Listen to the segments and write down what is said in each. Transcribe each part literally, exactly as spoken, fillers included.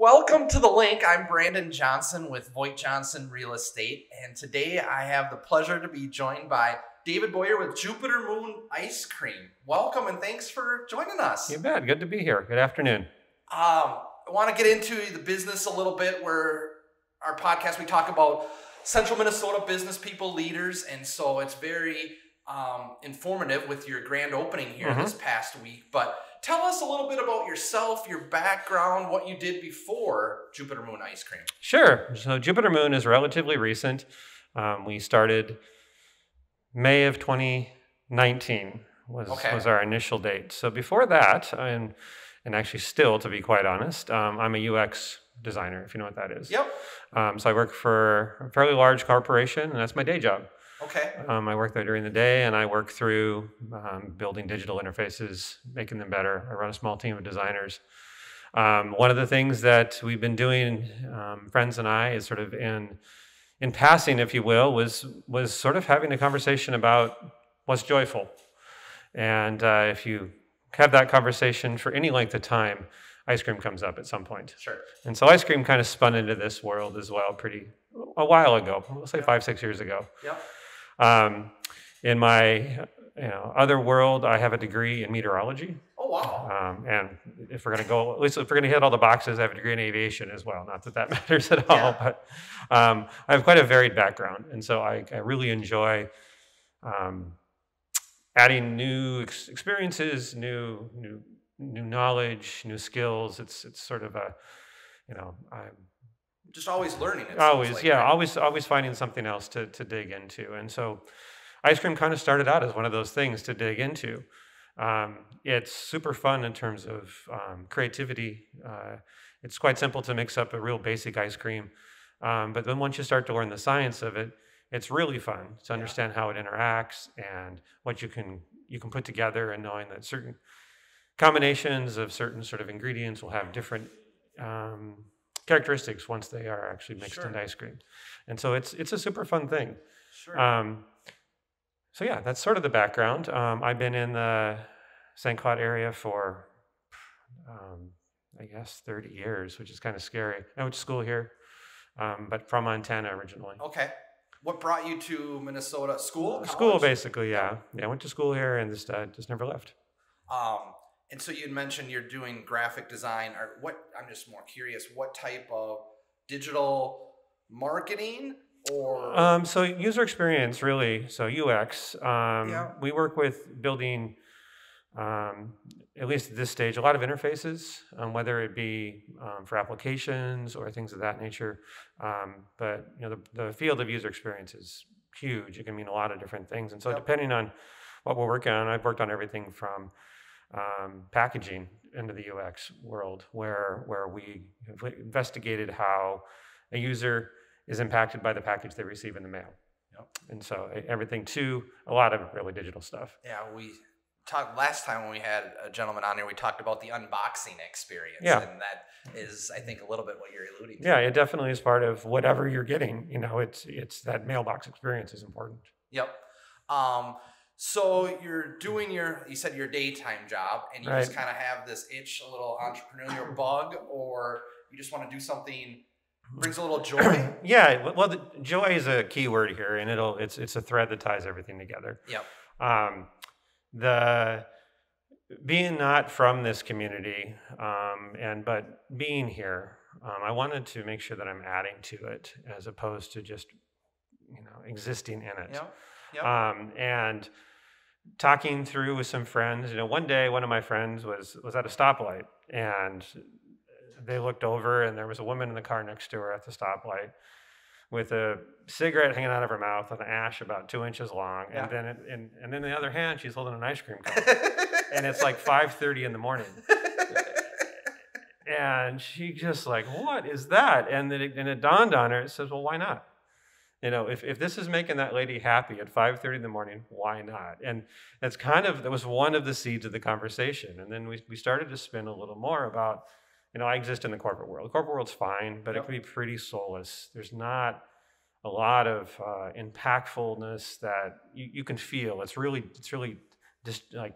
Welcome to The Link. I'm Brandon Johnson with Voigt Johnson Real Estate, and today I have the pleasure to be joined by David Boyer with Jupiter Moon Ice Cream. Welcome and thanks for joining us. You bet. Good to be here. Good afternoon. Um, I want to get into the business a little bit. Where our podcast, we talk about Central Minnesota business people, leaders, and so it's very um, informative with your grand opening here mm-hmm. this past week. But tell us a little bit about yourself, your background, what you did before Jupiter Moon Ice Cream. Sure. So Jupiter Moon is relatively recent. Um, we started May of twenty nineteen was, okay. was our initial date. So before that, and, and actually still, to be quite honest, um, I'm a U X designer, if you know what that is. Yep. Um, so I work for a fairly large corporation, and that's my day job. Okay. Um, I work there during the day, and I work through um, building digital interfaces, making them better. I run a small team of designers. Um, one of the things that we've been doing, um, friends and I, is sort of in in passing, if you will, was was sort of having a conversation about what's joyful. And uh, if you have that conversation for any length of time, ice cream comes up at some point. Sure. And so ice cream kind of spun into this world as well, pretty a while ago. We'll say yep. five, six years ago. Yeah. Um, in my you know, other world, I have a degree in meteorology. Oh, wow. Um, and if we're going to go, at least if we're going to hit all the boxes, I have a degree in aviation as well. Not that that matters at all, yeah. but um, I have quite a varied background. And so I, I really enjoy um, adding new ex- experiences, new, new, new knowledge, new skills. It's, it's sort of a, you know, I'm, just always learning. It always, like, yeah, right? always, always finding something else to, to dig into. And so ice cream kind of started out as one of those things to dig into. Um, it's super fun in terms of um, creativity. Uh, it's quite simple to mix up a real basic ice cream. Um, but then once you start to learn the science of it, it's really fun to understand yeah. how it interacts and what you can you can put together, and knowing that certain combinations of certain sort of ingredients will have different um, characteristics once they are actually mixed sure. into ice cream. And so it's it's a super fun thing. Sure. Um, so yeah, that's sort of the background. Um, I've been in the Saint Cloud area for, um, I guess, thirty years, which is kind of scary. I went to school here, um, but from Montana originally. Okay. What brought you to Minnesota? School? College? School, basically, yeah. Yeah, I went to school here and just, uh, just never left. Um. And so you had mentioned you're doing graphic design. Or what? I'm just more curious. What type of digital marketing or? Um, so user experience, really. So U X. Um, yeah. We work with building, um, at least at this stage, a lot of interfaces, um, whether it be um, for applications or things of that nature. Um, but you know, the, the field of user experience is huge. It can mean a lot of different things. And so yep. depending on what we're working on, I've worked on everything from Um, packaging into the U X world, where where we have investigated how a user is impacted by the package they receive in the mail. Yep. And so everything to a lot of really digital stuff. Yeah, we talked last time when we had a gentleman on here, we talked about the unboxing experience. Yeah. And that is, I think, a little bit what you're alluding to. Yeah, it definitely is part of whatever you're getting. You know, it's it's that mailbox experience is important. Yep. Um, So you're doing your, you said your daytime job, and you right. just kind of have this itch, a little entrepreneurial bug, or you just want to do something brings a little joy. yeah, well, the, joy is a key word here, and it'll it's it's a thread that ties everything together. Yep. Um, the being not from this community, um, and but being here, um, I wanted to make sure that I'm adding to it as opposed to just you know existing in it. Yep. Yep. Um, and talking through with some friends, you know, one day one of my friends was was at a stoplight, and they looked over, and there was a woman in the car next to her at the stoplight with a cigarette hanging out of her mouth, an ash about two inches long, yeah. and then it, and and then the other hand she's holding an ice cream cone, and it's like five thirty in the morning, and she just like, what is that? And then it, and it dawned on her. It says, well, why not? You know, if, if this is making that lady happy at five thirty in the morning, why not? And that's kind of, that was one of the seeds of the conversation. And then we, we started to spin a little more about, you know, I exist in the corporate world. The corporate world's fine, but yep. it can be pretty soulless. There's not a lot of uh, impactfulness that you, you can feel. It's really, it's really just like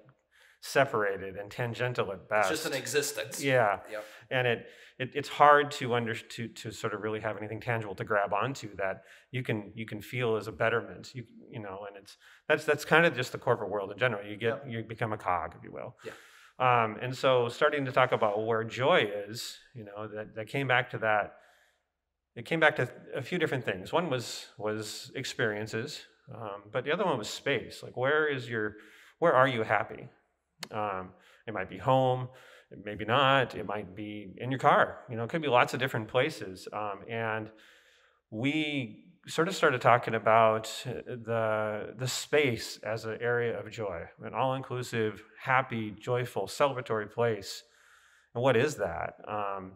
separated and tangential at best. It's just an existence. Yeah. Yep. And it, it it's hard to under to to sort of really have anything tangible to grab onto that you can you can feel as a betterment. You you know, and it's that's that's kind of just the corporate world in general. You get yep. you become a cog, if you will. Yeah. Um, and so starting to talk about where joy is, you know, that, that came back to that. It came back to a few different things. One was was experiences, um, but the other one was space. Like, where is your, where are you happy? Um, it might be home, maybe not. It might be in your car. You know, it could be lots of different places. Um, and we sort of started talking about the the space as an area of joy, an all-inclusive, happy, joyful, celebratory place. And what is that? Um,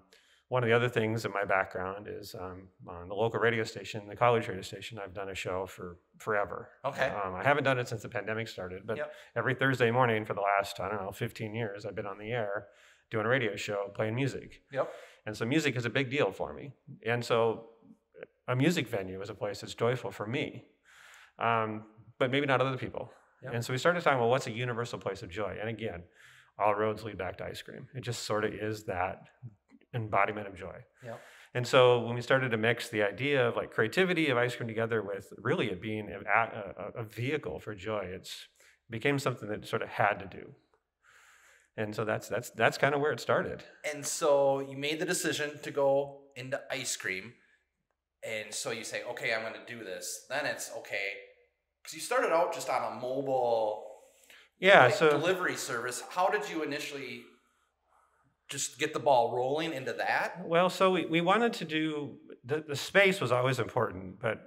One of the other things in my background is um, on the local radio station, the college radio station, I've done a show for forever. Okay. Um, I haven't done it since the pandemic started, but yep. every Thursday morning for the last, I don't know, fifteen years, I've been on the air doing a radio show, playing music. Yep. And so music is a big deal for me. And so a music venue is a place that's joyful for me, um, but maybe not other people. Yep. And so we started talking, well, what's a universal place of joy? And again, all roads lead back to ice cream. It just sort of is that embodiment of joy. Yep. And so when we started to mix the idea of like creativity of ice cream together with really it being a, a, a vehicle for joy, it's became something that sort of had to do. And so that's that's that's kind of where it started. And so you made the decision to go into ice cream, and so you say, okay, I'm going to do this. Then it's okay because you started out just on a mobile, yeah, like, so delivery service. How did you initially just get the ball rolling into that? Well, so we, we wanted to do, the, the space was always important, but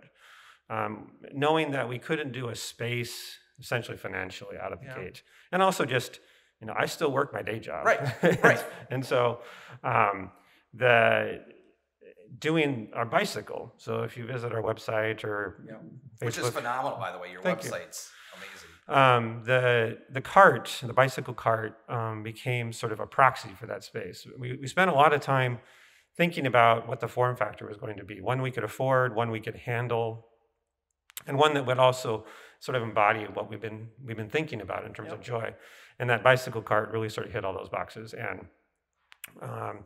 um, knowing that we couldn't do a space essentially financially out of the yeah. gate. And also just, you know, I still work my day job. Right, right. And so um, the doing our bicycle. So if you visit our website or yeah. Facebook. Which is phenomenal, by the way, your Thank website's you. Amazing. Um, the the cart, the bicycle cart, um, became sort of a proxy for that space. We, we spent a lot of time thinking about what the form factor was going to be. One we could afford, one we could handle, and one that would also sort of embody what we've been we've been thinking about in terms yep. of joy. And that bicycle cart really sort of hit all those boxes. And um,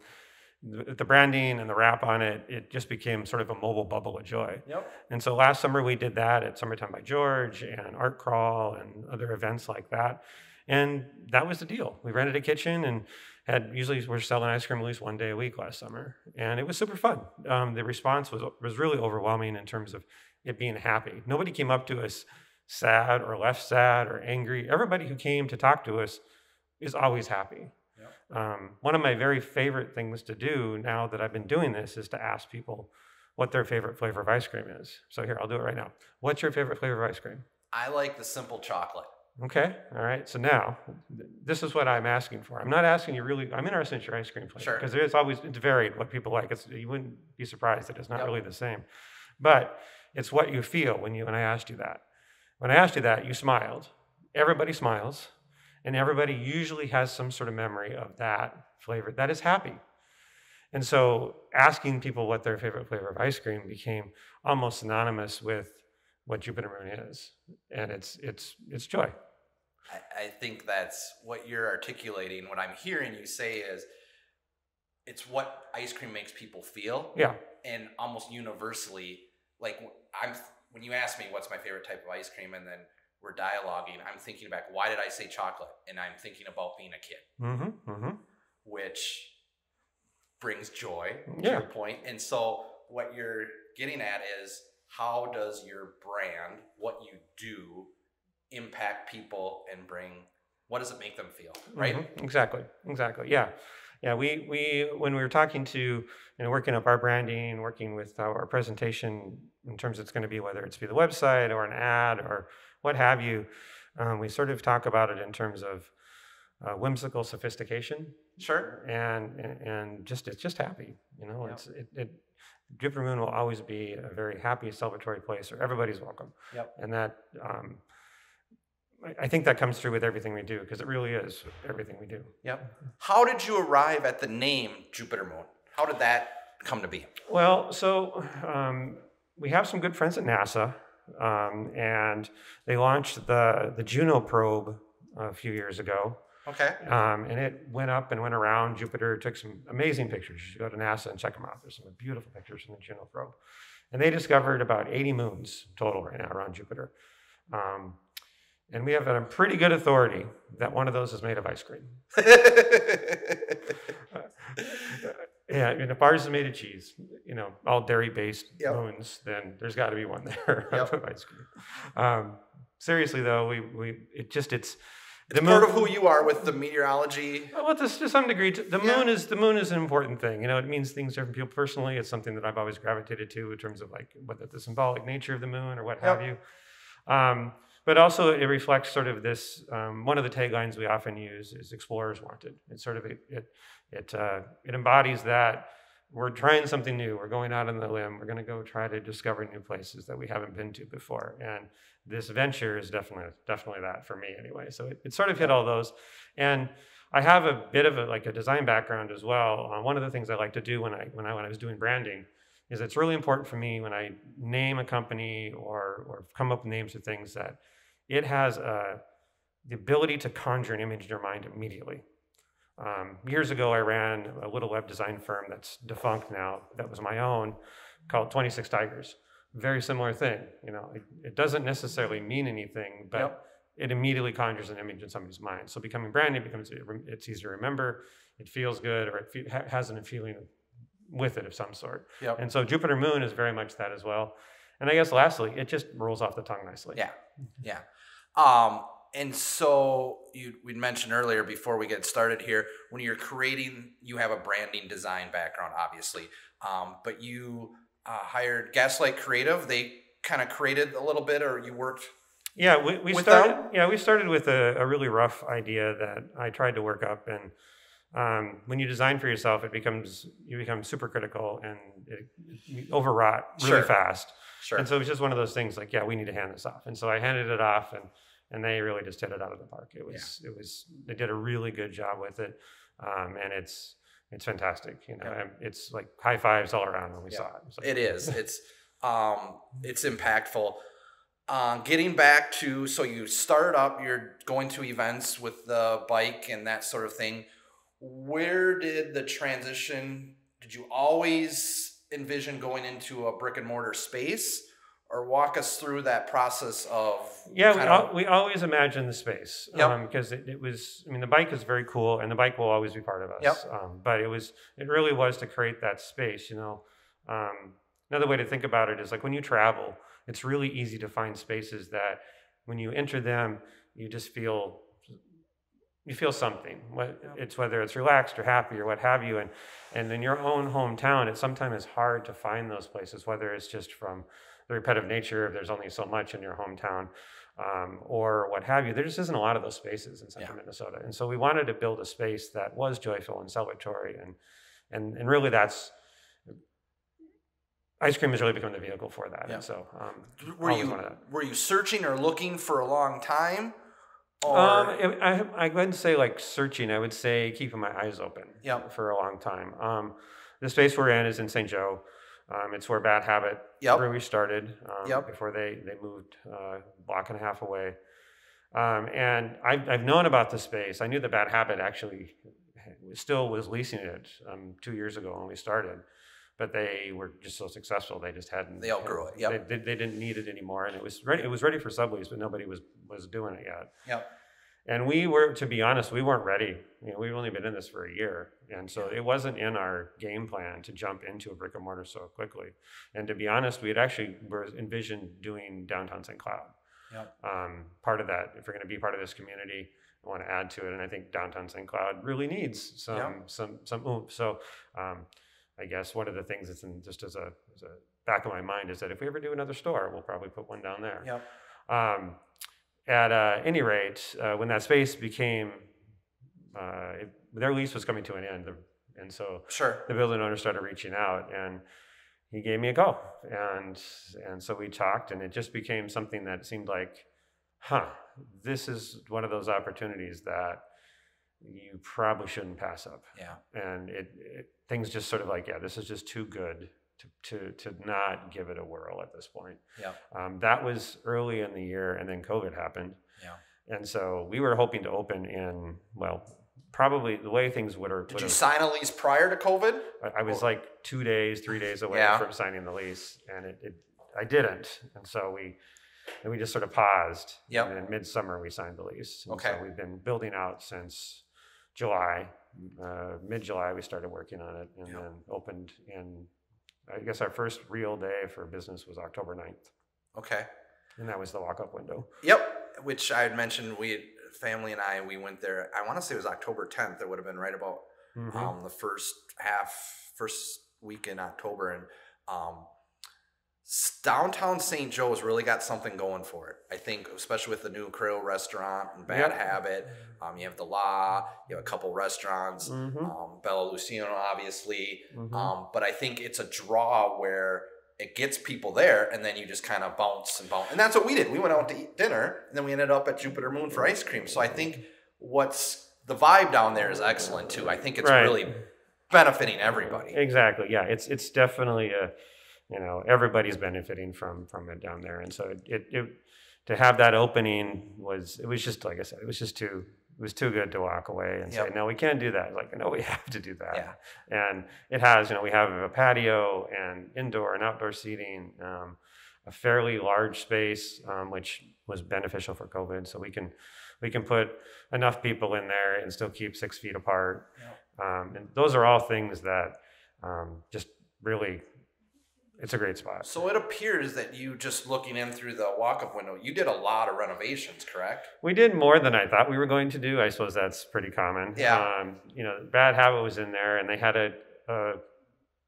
the, the branding and the wrap on it, it just became sort of a mobile bubble of joy. Yep. And so last summer we did that at Summertime by George and Art Crawl and other events like that. And that was the deal. We rented a kitchen and had, usually we're selling ice cream at least one day a week last summer. And it was super fun. Um, the response was, was really overwhelming in terms of it being happy. Nobody came up to us sad or left sad or angry. Everybody who came to talk to us is always happy. Um, one of my very favorite things to do now that I've been doing this is to ask people what their favorite flavor of ice cream is. So here, I'll do it right now. What's your favorite flavor of ice cream? I like the simple chocolate. Okay. All right. So now this is what I'm asking for. I'm not asking you really, I'm interested in your ice cream flavor. Sure. Because it's always, it's varied what people like. It's, you wouldn't be surprised that it's not yep. really the same. But it's what you feel when you, when I asked you that. When I asked you that, you smiled. Everybody smiles. And everybody usually has some sort of memory of that flavor that is happy. And so asking people what their favorite flavor of ice cream became almost synonymous with what Jupiter Moon is. And it's, it's, it's joy. I, I think that's what you're articulating. What I'm hearing you say is it's what ice cream makes people feel. Yeah. And almost universally, like I'm, when you ask me what's my favorite type of ice cream and then we're dialoguing, I'm thinking back, why did I say chocolate? And I'm thinking about being a kid, mm-hmm, mm-hmm. which brings joy yeah. to your point. And so what you're getting at is how does your brand, what you do, impact people and bring, what does it make them feel, right? Mm-hmm. Exactly, exactly, yeah. Yeah, we, we when we were talking to, you know, working up our branding, working with our presentation in terms of it's going to be, whether it's be the website or an ad or what have you, um, we sort of talk about it in terms of uh, whimsical sophistication. Sure. And, and and just it's just happy, you know. Yep. It's it, it Jupiter Moon will always be a very happy, celebratory place where everybody's welcome. Yep. And that um, I, I think that comes through with everything we do because it really is everything we do. Yep. How did you arrive at the name Jupiter Moon? How did that come to be? Well, so um, we have some good friends at NASA. Um, and they launched the, the Juno probe a few years ago. Okay. Um, and it went up and went around Jupiter, took some amazing pictures. You should go to NASA and check them out. There's some beautiful pictures in the Juno probe. And they discovered about eighty moons total right now around Jupiter. Um, and we have a pretty good authority that one of those is made of ice cream. Yeah, I mean, if ours is made of cheese, you know, all dairy-based yep. moons, then there's got to be one there yep. of ice cream. Um, seriously, though, we we it just it's the it's moon, part of who you are with the meteorology. Well, to, to some degree, the yeah. moon is the moon is an important thing. You know, it means things to different people personally. It's something that I've always gravitated to in terms of like whether the symbolic nature of the moon or what yep. have you. Um, but also, it reflects sort of this. Um, one of the taglines we often use is "Explorers Wanted." It's sort of it. it It uh, it embodies that we're trying something new. We're going out on the limb. We're going to go try to discover new places that we haven't been to before. And this venture is definitely definitely that for me anyway. So it, it sort of hit all those. And I have a bit of a, like a design background as well. Uh, one of the things I like to do when I when I when I was doing branding is it's really important for me when I name a company or or come up with names of things that it has a, the ability to conjure an image in your mind immediately. Um, years ago, I ran a little web design firm that's defunct now, that was my own, called twenty-six Tigers. Very similar thing. You know, it, it doesn't necessarily mean anything, but yep. it immediately conjures an image in somebody's mind. So becoming branding becomes, it's easy to remember, it feels good, or it fe has a feeling with it of some sort. Yep. And so Jupiter Moon is very much that as well. And I guess lastly, it just rolls off the tongue nicely. Yeah, yeah. Um, And so you, we mentioned earlier before we get started here, when you're creating, you have a branding design background, obviously, um, but you uh, hired Gaslight Creative. They kind of created a little bit, or you worked. Yeah, we, we started. Them? Yeah, we started with a, a really rough idea that I tried to work up. And um, when you design for yourself, it becomes you become super critical and it, you overwrought really sure. fast. Sure. And so it was just one of those things. Like, yeah, we need to hand this off. And so I handed it off and. And they really just hit it out of the park. It was, yeah. it was. They did a really good job with it, um, and it's, it's fantastic. You know, yeah. it's like high fives all around when we yeah. saw it. It's like, it is. It's, um, it's impactful. Uh, getting back to, so you start up. You're going to events with the bike and that sort of thing. Where did the transition? Did you always envision going into a brick and mortar space? Or walk us through that process of... Yeah, we, al we always imagine the space. Yep. Um, because it, it was, I mean, the bike is very cool and the bike will always be part of us. Yep. Um, but it was, it really was to create that space, you know. Um, another way to think about it is like when you travel, it's really easy to find spaces that when you enter them, you just feel, you feel something. What, yep. It's whether it's relaxed or happy or what have you. And, and in your own hometown, it sometimes is hard to find those places, whether it's just from... the repetitive nature, if there's only so much in your hometown um, or what have you, there just isn't a lot of those spaces in central yeah. Minnesota. And so we wanted to build a space that was joyful and celebratory. And, and, and really that's, ice cream has really become the vehicle for that. Yeah. And so um, were, you, were you searching or looking for a long time? Or... Um, I, I wouldn't say like searching, I would say keeping my eyes open yep. for a long time. Um, the space we're in is in Saint Joe. Um, it's where Bad Habit yep. brewery started um, yep. before they, they moved uh, a block and a half away. Um, and I've, I've known about the space. I knew that Bad Habit actually still was leasing it um, two years ago when we started. But they were just so successful, they just hadn't. They outgrew it, yep. They, they, they didn't need it anymore. And it was ready, it was ready for sublease, but nobody was, was doing it yet. Yep. And we were, to be honest, we weren't ready. You know, we've only been in this for a year. And so it wasn't in our game plan to jump into a brick and mortar so quickly. And to be honest, we had actually were envisioned doing downtown Saint Cloud. Yep. Um, part of that, if we're gonna be part of this community, I wanna add to it. And I think downtown Saint Cloud really needs some, yep. some, some oomph. So um, I guess one of the things that's in just as a, as a back of my mind is that if we ever do another store, we'll probably put one down there. Yep. Um, At uh, any rate, uh, when that space became, uh, it, their lease was coming to an end. And so sure. the building owner started reaching out and he gave me a call. And, and so we talked and it just became something that seemed like, huh, this is one of those opportunities that you probably shouldn't pass up. Yeah. And it, it things just sort of like, yeah, this is just too good. To, to to not give it a whirl at this point. Yeah. Um, that was early in the year, and then COVID happened. Yeah. And so we were hoping to open in, well, probably the way things would have. Did you sign a lease prior to COVID? I, I was or? like two days, three days away yeah. from signing the lease, and it, it I didn't. And so we and we just sort of paused. Yep. And in midsummer we signed the lease. And okay. So we've been building out since July. Uh, mid-July we started working on it, and yep. then opened in, I guess our first real day for business was October ninth. Okay. And that was the lock-up window. Yep, which I had mentioned, we, family and I, we went there, I want to say it was October tenth. It would have been right about mm-hmm. um, the first half, first week in October. And um, downtown Saint Joe's really got something going for it, I think, especially with the new Creole restaurant and Bad yep. Habit. Um, you have the La, you have a couple restaurants, mm-hmm. um, Bella Lucino, obviously. Mm-hmm. um, but I think it's a draw where it gets people there, and then you just kind of bounce and bounce. And that's what we did. We went out to eat dinner, and then we ended up at Jupiter Moon for ice cream. So I think what's the vibe down there is excellent too. I think it's right. really benefiting everybody. Exactly. Yeah. It's, it's definitely a, you know, everybody's benefiting from, from it down there. And so it, it, it, to have that opening was, it was just, like I said, it was just too, it was too good to walk away and yep. say, no, we can't do that. Like, no, we have to do that. Yeah. And it has, you know, we have a patio and indoor and outdoor seating, um, a fairly large space, um, which was beneficial for COVID. So we can, we can put enough people in there and still keep six feet apart. Yep. Um, and those are all things that um, just really, it's a great spot. So it appears that you, just looking in through the walk-up window, you did a lot of renovations, correct? We did more than I thought we were going to do. I suppose that's pretty common. Yeah. Um, you know, Bad Habit was in there, and they had a, a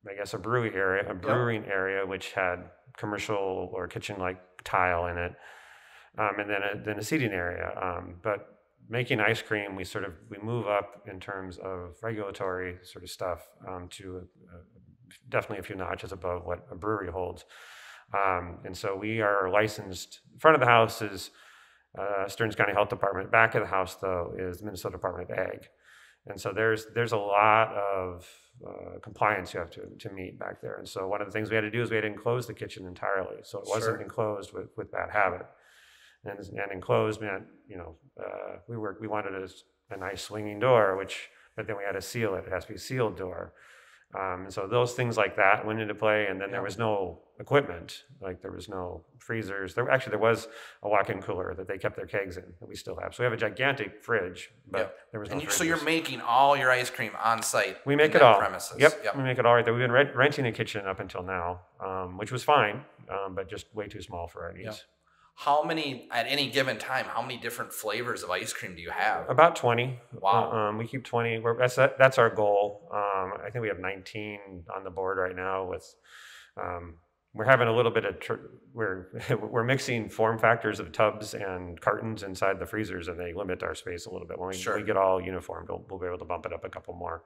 I guess, a brewery area, a brewing yep. area, which had commercial or kitchen-like tile in it, um, and then a, then a seating area. Um, but making ice cream, we sort of we move up in terms of regulatory sort of stuff um, to a, a definitely a few notches above what a brewery holds. Um, and so we are licensed. Front of the house is uh, Stearns County Health Department. Back of the house, though, is the Minnesota Department of Ag. And so there's there's a lot of uh, compliance you have to, to meet back there. And so one of the things we had to do is we had to enclose the kitchen entirely. So it wasn't sure. enclosed with, with Bad Habit. And, and enclosed meant, you know, uh, we were we wanted a, a nice swinging door, which, but then we had to seal it. It has to be a sealed door. Um, and so those things like that went into play, and then there was no equipment, like there was no freezers. There actually there was a walk-in cooler that they kept their kegs in that we still have. So we have a gigantic fridge, but yep. there was no. And you, so you're making all your ice cream on site. We make it all. Premises. Yep. yep, we make it all right there. We've been rent renting a kitchen up until now, um, which was fine, um, but just way too small for our needs. Yep. How many, at any given time, how many different flavors of ice cream do you have? About twenty. Wow. Um, we keep twenty. We're, that's that's our goal. Um, I think we have nineteen on the board right now. With um, we're having a little bit of tr we're we're mixing form factors of tubs and cartons inside the freezers, and they limit our space a little bit. When we, sure. we get all uniformed, we'll, we'll be able to bump it up a couple more.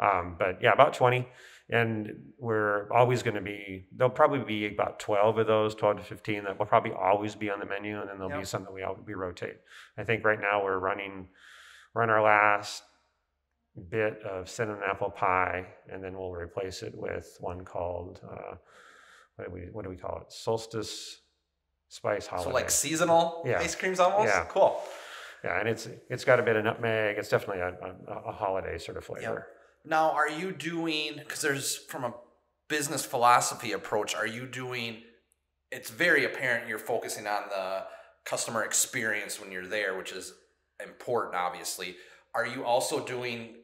Um, but yeah, about twenty, and we're always going to be, there'll probably be about twelve of those, twelve to fifteen that will probably always be on the menu. And then there'll yep. be some that we, we rotate. I think right now we're running, we're on our last bit of cinnamon apple pie, and then we'll replace it with one called, uh, what do we, what do we call it? Solstice Spice Holiday. So like seasonal yeah. ice creams almost? Yeah. Cool. Yeah. And it's, it's got a bit of nutmeg. It's definitely a, a, a holiday sort of flavor. Yep. Now, are you doing, because there's, from a business philosophy approach, are you doing, it's very apparent you're focusing on the customer experience when you're there, which is important, obviously. Are you also doing,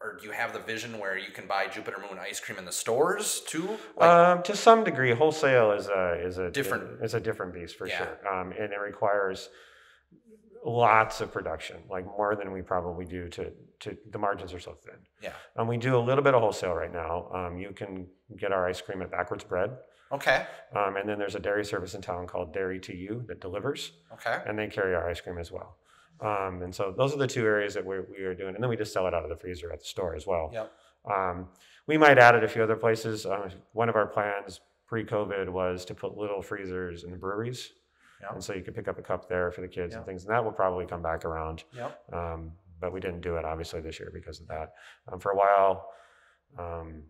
or do you have the vision where you can buy Jupiter Moon ice cream in the stores too? Like, um, to some degree, wholesale is a, is a different, is a different beast for yeah. sure. Um, and it requires lots of production, like more than we probably do to, to the margins are so thin. Yeah. And um, we do a little bit of wholesale right now. Um, you can get our ice cream at Backwards Bread. Okay. Um, and then there's a dairy service in town called Dairy to You that delivers. Okay. And they carry our ice cream as well. Um, and so those are the two areas that we're, we are doing. And then we just sell it out of the freezer at the store as well. Yep. Um, we might add it a few other places. Um, one of our plans pre-COVID was to put little freezers in the breweries. Yep. And so you could pick up a cup there for the kids yep. and things, and that will probably come back around. Yep. Um, but we didn't do it obviously this year because of that. Um, for a while, um,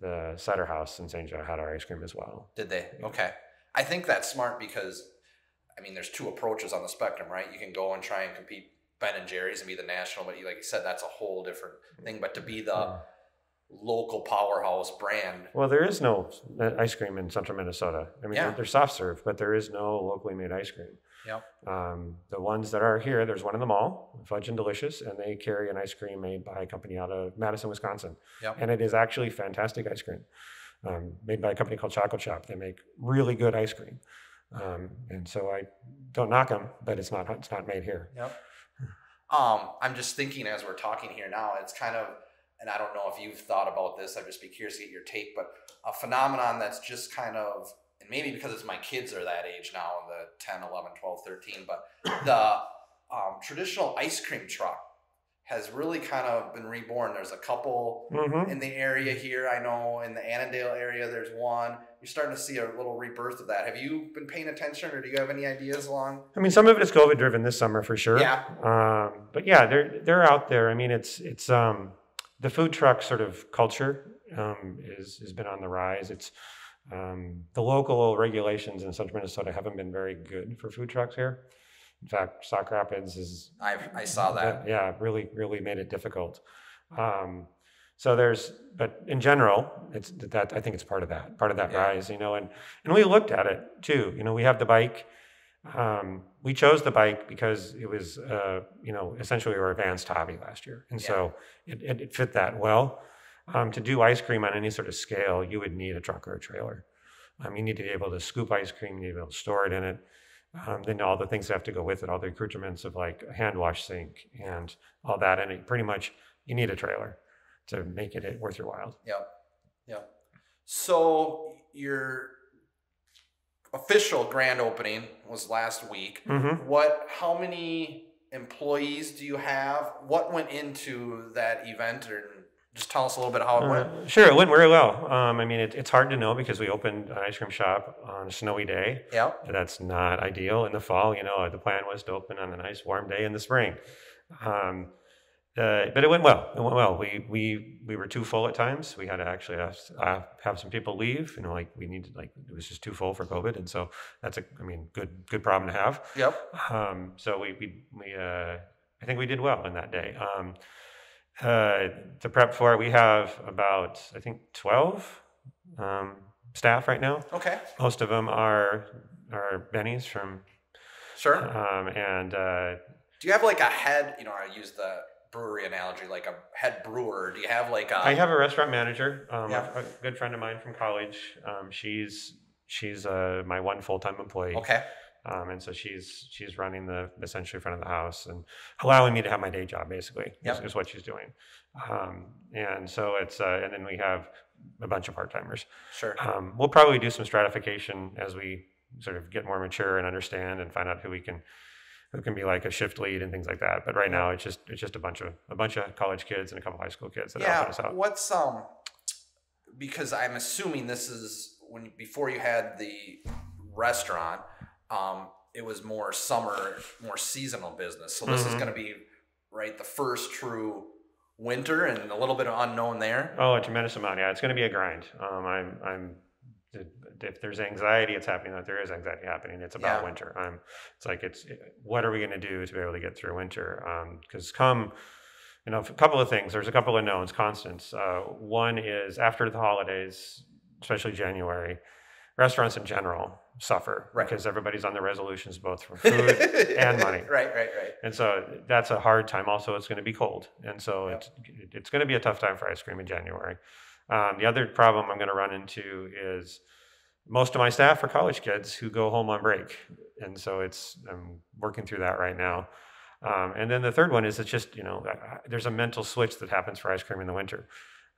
the cider house in Saint Joe had our ice cream as well. Did they? Yeah. Okay. I think that's smart because I mean, there's two approaches on the spectrum, right? You can go and try and compete Ben and Jerry's and be the national, but like you said, that's a whole different thing. But to be the yeah. local powerhouse brand. Well, there is no ice cream in central Minnesota. I mean, yeah. they're, they're soft serve, but there is no locally made ice cream. Yep. Um, the ones that are here, there's one in the mall, Fudge and Delicious, and they carry an ice cream made by a company out of Madison, Wisconsin. Yep. And it is actually fantastic ice cream, um, made by a company called Chocolate Shop. They make really good ice cream. Um, and so I don't knock them, but it's not, it's not made here. Yep. Um, I'm just thinking as we're talking here now, it's kind of, and I don't know if you've thought about this, I'd just be curious to get your take, but a phenomenon that's just kind of, and maybe because it's my kids are that age now, the ten, eleven, twelve, thirteen, but the um, traditional ice cream truck has really kind of been reborn. There's a couple mm-hmm. in the area here. I know in the Annandale area, there's one. You're starting to see a little rebirth of that. Have you been paying attention, or do you have any ideas along? I mean, some of it is COVID driven this summer for sure. Yeah. Um, but yeah, they're, they're out there. I mean, it's, it's, um, the food truck sort of culture, um, is, has been on the rise. It's, um, the local regulations in central Minnesota haven't been very good for food trucks here. In fact, Sauk Rapids is... I've, I saw that. Yeah, really, really made it difficult. Um, so there's, but in general, it's that I think it's part of that, part of that yeah. rise, you know, and, and we looked at it too. You know, we have the bike. Um, we chose the bike because it was, uh, you know, essentially our advanced hobby last year. And yeah. so it, it, it fit that well. Um, to do ice cream on any sort of scale, you would need a truck or a trailer. Um, you need to be able to scoop ice cream, you need to be able to store it in it. Um, then all the things that have to go with it, all the accoutrements of like a hand wash sink and all that. And it pretty much, you need a trailer to make it worth your while. Yeah. Yeah. So your official grand opening was last week. Mm-hmm. What, how many employees do you have? What went into that event, or just tell us a little bit how it went? Uh, sure, it went very well. Um, I mean, it, it's hard to know because we opened an ice cream shop on a snowy day. Yeah. That's not ideal in the fall. You know, the plan was to open on a nice warm day in the spring. Um, uh, but it went well. It went well. We we we were too full at times. We had to actually have, uh, have some people leave. You know, like we needed, like it was just too full for COVID, and so that's a, I mean, good good problem to have. Yep. Um, so we we we uh, I think we did well in that day. Um, Uh, to prep for it, we have about, I think, twelve um, staff right now. Okay. Most of them are are Bennies from. Sure. Um, and uh, do you have like a head? You know, I use the brewery analogy, like a head brewer. Do you have like a? I have a restaurant manager. Um, yeah. A good friend of mine from college. Um, she's she's uh, my one full time employee. Okay. Um, and so she's she's running the essentially front of the house and allowing me to have my day job, basically, yep. is, is what she's doing. Um, and so it's, uh, and then we have a bunch of part-timers. Sure. Um, we'll probably do some stratification as we sort of get more mature and understand and find out who we can, who can be like a shift lead and things like that. But right now it's just, it's just a bunch of, a bunch of college kids and a couple of high school kids that yeah, are helping us out. What's, um, because I'm assuming this is when, before you had the restaurant, Um, it was more summer, more seasonal business. So this mm-hmm. is going to be, right, the first true winter and a little bit of unknown there. Oh, a tremendous amount. Yeah, it's going to be a grind. Um, I'm, I'm, if there's anxiety, it's happening. If there is anxiety happening, it's about yeah. winter. Um, it's like, it's, what are we going to do to be able to get through winter? Um, because come, you know, a couple of things, there's a couple of knowns, constants. Uh, one is after the holidays, especially January, restaurants in general suffer right. because everybody's on the resolutions both for food and money. Right, right, right. And so that's a hard time. Also, it's going to be cold. And so yep. it's, it's going to be a tough time for ice cream in January. Um, the other problem I'm going to run into is most of my staff are college kids who go home on break. And so it's, I'm working through that right now. Um, and then the third one is it's just, you know, there's a mental switch that happens for ice cream in the winter.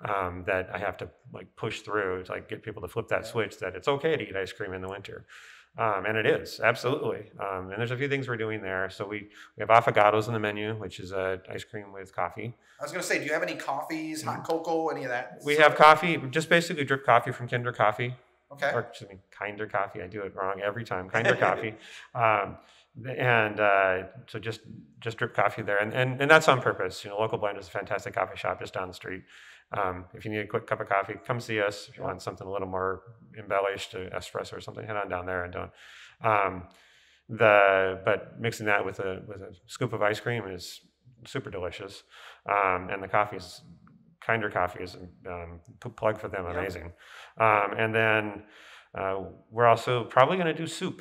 Um, that I have to like push through to like get people to flip that yeah. switch that it's okay to eat ice cream in the winter. Um, and it is, absolutely. Um, and there's a few things we're doing there. So we, we have affogatos on the menu, which is a ice cream with coffee. I was going to say, do you have any coffees, hot cocoa, any of that? We have coffee, just basically drip coffee from Kinder Coffee. Okay. Or excuse me, Kinder Coffee. I do it wrong every time. Kinder Coffee. Um, and uh, so just just drip coffee there. And, and, and that's on purpose. You know, Local Blend is a fantastic coffee shop just down the street. Um, if you need a quick cup of coffee, come see us. If you want something a little more embellished, an espresso or something, head on down there and don't. Um, The but mixing that with a with a scoop of ice cream is super delicious, um, and the coffee's Kinder Coffee is um, plug for them, amazing. Yep. Um, and then uh, we're also probably going to do soup,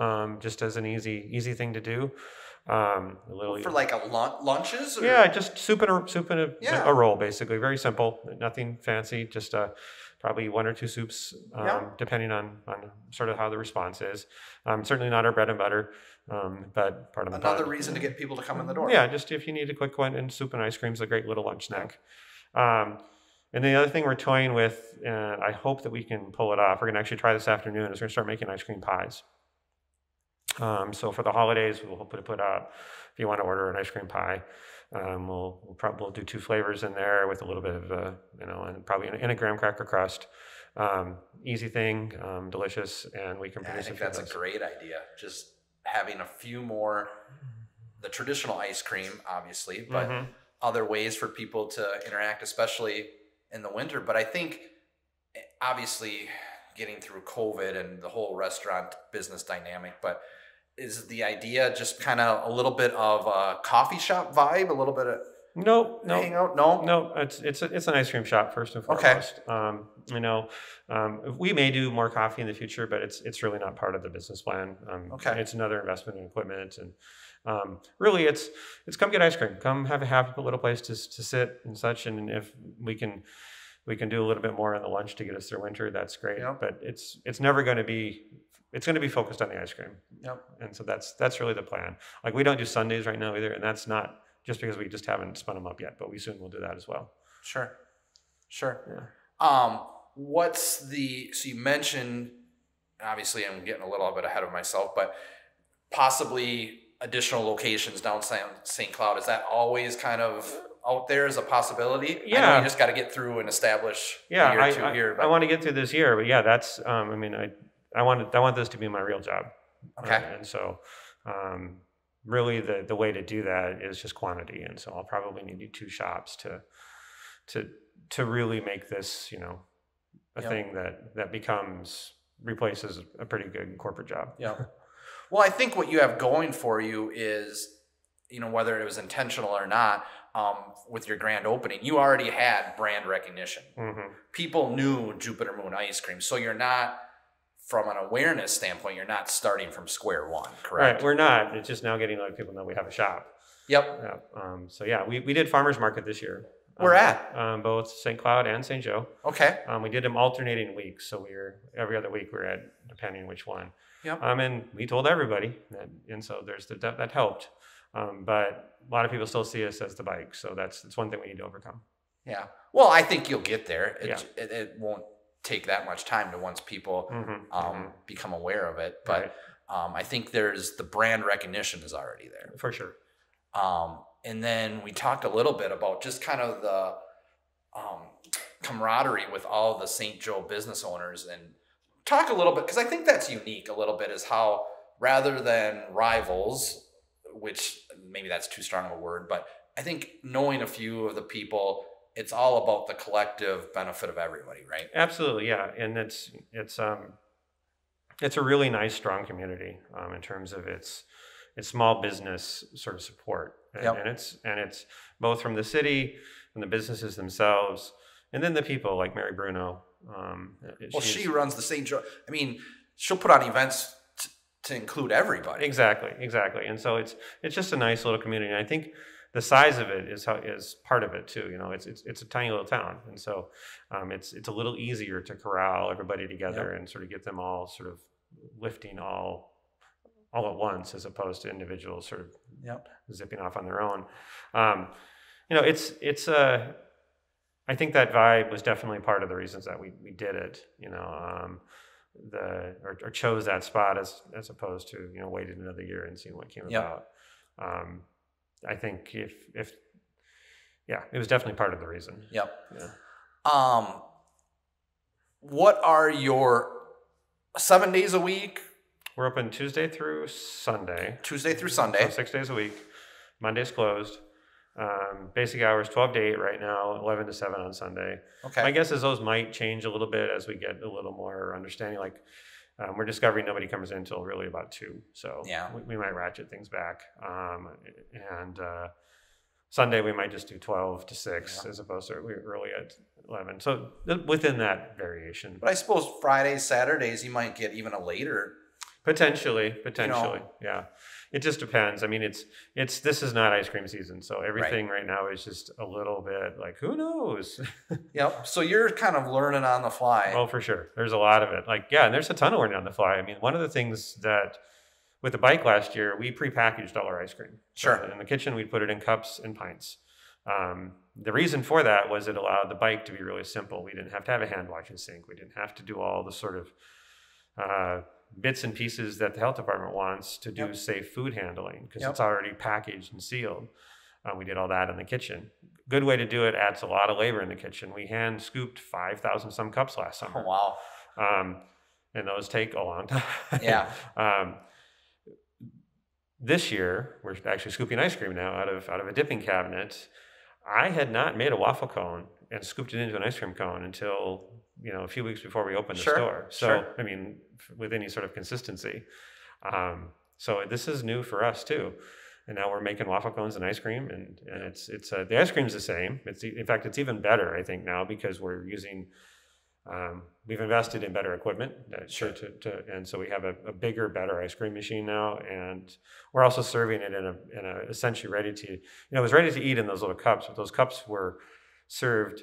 um, just as an easy easy thing to do. Um, a little for like a lun- lunches. Or? Yeah, just soup and a soup and a, yeah. a roll, basically. Very simple, nothing fancy. Just uh, probably one or two soups, um, yeah. depending on on sort of how the response is. Um, certainly not our bread and butter, um, but part of the another pot. Reason to get people to come in the door. Yeah, just if you need a quick one, and soup and ice cream is a great little lunch snack. Um, and the other thing we're toying with, uh, I hope that we can pull it off. We're gonna actually try this afternoon. Is we're gonna start making ice cream pies. Um, so for the holidays, we'll hopefully put out, if you want to order an ice cream pie, um, we'll, we'll probably we'll do two flavors in there with a little bit of, uh, you know, and probably in a graham cracker crust. Um, easy thing, um, delicious, and we can yeah, produce. I think that's those. a great idea. Just having a few more, the traditional ice cream, obviously, but mm-hmm. other ways for people to interact, especially in the winter. But I think, obviously, getting through COVID and the whole restaurant business dynamic, but is the idea just kind of a little bit of a coffee shop vibe, a little bit of no, no, hangout? No, no, it's it's a, it's an ice cream shop first and foremost. Okay. Um, you know, um, we may do more coffee in the future, but it's it's really not part of the business plan. Um, okay, it's another investment in equipment, and um, really, it's it's come get ice cream, come have a happy little place to to sit and such, and if we can. We can do a little bit more in the lunch to get us through winter. That's great, yep. but it's it's never going to be it's going to be focused on the ice cream. Yep. And so that's that's really the plan. Like we don't do Sundays right now either, and that's not just because we just haven't spun them up yet, but we soon will do that as well. Sure, sure. Yeah. Um, what's the so you mentioned? Obviously, I'm getting a little bit ahead of myself, but possibly additional locations down Saint Cloud. Is that always kind of out there is a possibility? Yeah. I know you just got to get through and establish yeah, a year or two I, I, here. But. I want to get through this year, but yeah, that's, um, I mean, I, I wanted, I want this to be my real job. Okay. Right? And so um, really the, the way to do that is just quantity. And so I'll probably need two shops to, to, to really make this, you know, a yep. thing that, that becomes, replaces a pretty good corporate job. Yeah. Well, I think what you have going for you is, you know, whether it was intentional or not, um, with your grand opening, you already had brand recognition. Mm-hmm. People knew Jupiter Moon Ice Cream. So you're not, from an awareness standpoint, you're not starting from square one, correct? Right, we're not. It's just now getting like people know we have a shop. Yep. Yep. Um, so yeah, we, we did Farmers Market this year. Where um, at? Um, both Saint Cloud and Saint Joe. Okay. Um, we did them alternating weeks. So we were, every other week we we're at, depending which one. Yep. Um, and we told everybody. That, and so there's the, that, that helped. Um, but a lot of people still see us as the bike. So that's, that's one thing we need to overcome. Yeah. Well, I think you'll get there. It, yeah. it, it won't take that much time to once people mm-hmm. Um, mm-hmm. become aware of it. But right. um, I think there's the brand recognition is already there. For sure. Um, and then we talked a little bit about just kind of the um, camaraderie with all the Saint Joe business owners, and talk a little bit, because I think that's unique a little bit, is how rather than rivals, which maybe that's too strong of a word, but I think knowing a few of the people, it's all about the collective benefit of everybody, right? Absolutely, yeah. And it's it's um it's a really nice, strong community um, in terms of its its small business sort of support. And, yep. and it's and it's both from the city and the businesses themselves, and then the people like Mary Bruno. Um, well, she runs the Saint Joe. I mean, she'll put on events to include everybody. Exactly, exactly. And so it's it's just a nice little community. And I think the size of it is how is part of it too. You know, it's it's it's a tiny little town, and so um, it's it's a little easier to corral everybody together yep. and sort of get them all sort of lifting all all at once, as opposed to individuals sort of yep. zipping off on their own. Um, you know, it's it's a. I think that vibe was definitely part of the reasons that we we did it. You know. Um, the or, or chose that spot as as opposed to you know waiting another year and seeing what came yep. about. Um, I think if if yeah, it was definitely part of the reason. Yep. Yeah. Um, what are your seven days a week? We're open Tuesday through Sunday. Tuesday through Sunday. So six days a week. Monday's closed. Um, basic hours twelve to eight right now, eleven to seven on Sunday. Okay. My guess is those might change a little bit as we get a little more understanding. Like Um, we're discovering nobody comes in until really about two. So yeah. we, we might ratchet things back. Um, and uh, Sunday we might just do twelve to six yeah. as opposed to early at eleven. So within that variation. But I suppose Fridays, Saturdays, you might get even a later. Potentially, potentially. You know, yeah. It just depends. I mean, it's, it's, this is not ice cream season. So everything right, right now is just a little bit like, who knows? Yep. So you're kind of learning on the fly. Oh, for sure. There's a lot of it. Like, yeah. And there's a ton of learning on the fly. I mean, one of the things that with the bike last year, we prepackaged all our ice cream. Sure. So in the kitchen, we'd put it in cups and pints. Um, the reason for that was it allowed the bike to be really simple. We didn't have to have a hand wash and sink. We didn't have to do all the sort of, uh, bits and pieces that the health department wants to do yep. safe food handling because yep. it's already packaged and sealed. Uh, we did all that in the kitchen. Good way to do it. Adds a lot of labor in the kitchen. We hand scooped five thousand some cups last summer. Oh, wow. Um, and those take a long time. Yeah. um, this year we're actually scooping ice cream now out of, out of a dipping cabinet. I had not made a waffle cone and scooped it into an ice cream cone until, you know, a few weeks before we opened the sure, store. So, sure. I mean, with any sort of consistency. Um, so this is new for us too. And now we're making waffle cones and ice cream, and, and it's, it's, uh, the ice cream's the same. It's, in fact, it's even better, I think, now because we're using, um, we've invested in better equipment. Uh, sure. To, to, and so we have a, a bigger, better ice cream machine now. And we're also serving it in a, in a essentially ready to, you know, it was ready to eat in those little cups, but those cups were served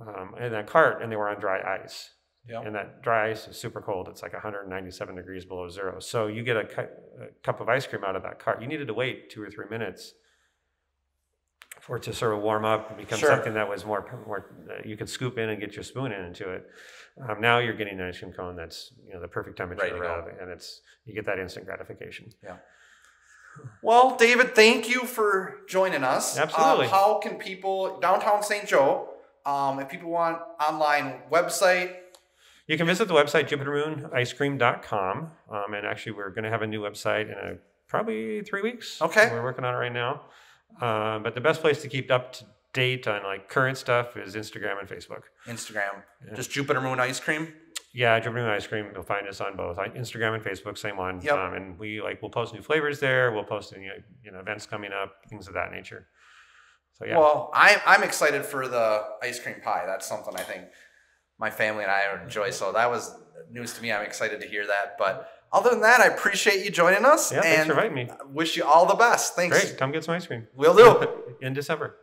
um, in that cart, and they were on dry ice. Yep. And that dry ice is super cold. It's like one hundred ninety-seven degrees below zero. So you get a, cu a cup of ice cream out of that cart. You needed to wait two or three minutes for it to sort of warm up and become sure. something that was more, more uh, you could scoop in and get your spoon in into it. Um, now you're getting an ice cream cone that's, you know, the perfect temperature around it, and it's, you get that instant gratification. Yeah. Well, David, thank you for joining us. Absolutely. Um, how can people, downtown Saint Joe, um, if people want online website? You can visit the website, jupiter moon ice cream dot com. Um, and actually, we're going to have a new website in a, probably three weeks. Okay. We're working on it right now. Uh, but the best place to keep up to date on like current stuff is Instagram and Facebook. Instagram. Yeah. Just Jupiter Moon Ice Cream? Yeah, Jupiter Moon Ice Cream. You'll find us on both Instagram and Facebook, same one. Yep. Um, and we like, we'll post new flavors there. We'll post new, you know, events coming up, things of that nature. So yeah. Well, I, I'm excited for the ice cream pie. That's something I think my family and I would enjoy. So that was news to me. I'm excited to hear that. But other than that, I appreciate you joining us. Yeah, thanks and for inviting me. Wish you all the best. Thanks. Great. Come get some ice cream. We'll do. In December.